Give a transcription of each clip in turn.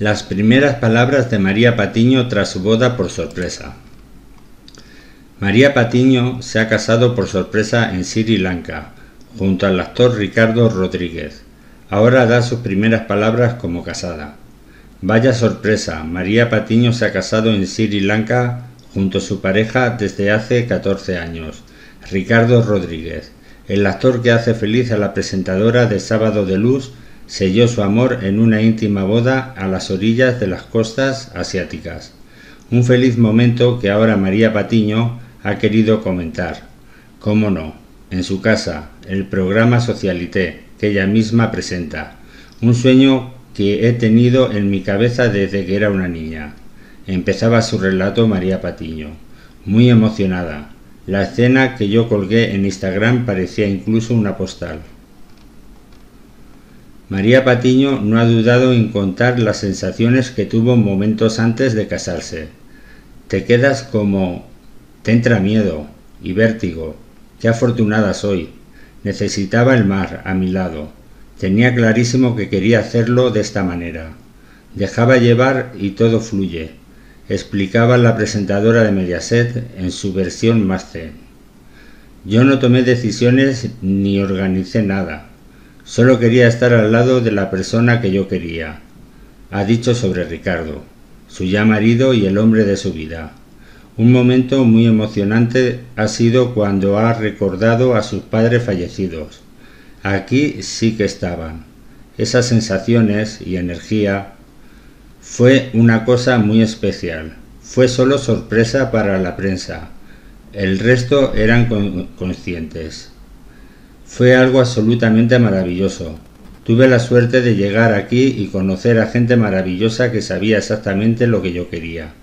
Las primeras palabras de María Patiño tras su boda por sorpresa. María Patiño se ha casado por sorpresa en Sri Lanka, junto al actor Ricardo Rodríguez. Ahora da sus primeras palabras como casada. Vaya sorpresa, María Patiño se ha casado en Sri Lanka junto a su pareja desde hace 14 años, Ricardo Rodríguez. El actor que hace feliz a la presentadora de Sábado de Luz selló su amor en una íntima boda a las orillas de las costas asiáticas. Un feliz momento que ahora María Patiño ha querido comentar, cómo no, en su casa, el programa Socialité, que ella misma presenta. Un sueño que he tenido en mi cabeza desde que era una niña. Empezaba su relato María Patiño, muy emocionada. La escena que yo colgué en Instagram parecía incluso una postal. María Patiño no ha dudado en contar las sensaciones que tuvo momentos antes de casarse. Te quedas como... te entra miedo y vértigo. Qué afortunada soy. Necesitaba el mar a mi lado. Tenía clarísimo que quería hacerlo de esta manera. Dejaba llevar y todo fluye, explicaba la presentadora de Mediaset en su versión máster. Yo no tomé decisiones ni organicé nada. Solo quería estar al lado de la persona que yo quería, ha dicho sobre Ricardo, su ya marido y el hombre de su vida. Un momento muy emocionante ha sido cuando ha recordado a sus padres fallecidos. Aquí sí que estaban. Esas sensaciones y energía. Fue una cosa muy especial. Fue solo sorpresa para la prensa. El resto eran conscientes. Fue algo absolutamente maravilloso. Tuve la suerte de llegar aquí y conocer a gente maravillosa que sabía exactamente lo que yo quería.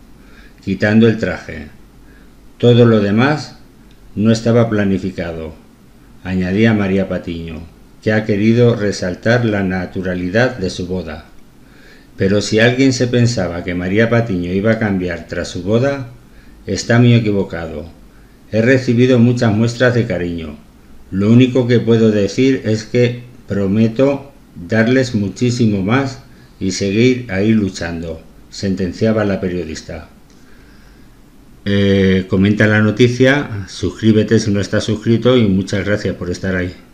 Quitando el traje. Todo lo demás no estaba planificado. Añadía María Patiño, que ha querido resaltar la naturalidad de su boda. Pero si alguien se pensaba que María Patiño iba a cambiar tras su boda, está muy equivocado. He recibido muchas muestras de cariño. Lo único que puedo decir es que prometo darles muchísimo más y seguir ahí luchando, sentenciaba la periodista. Comenta la noticia, suscríbete si no estás suscrito y muchas gracias por estar ahí.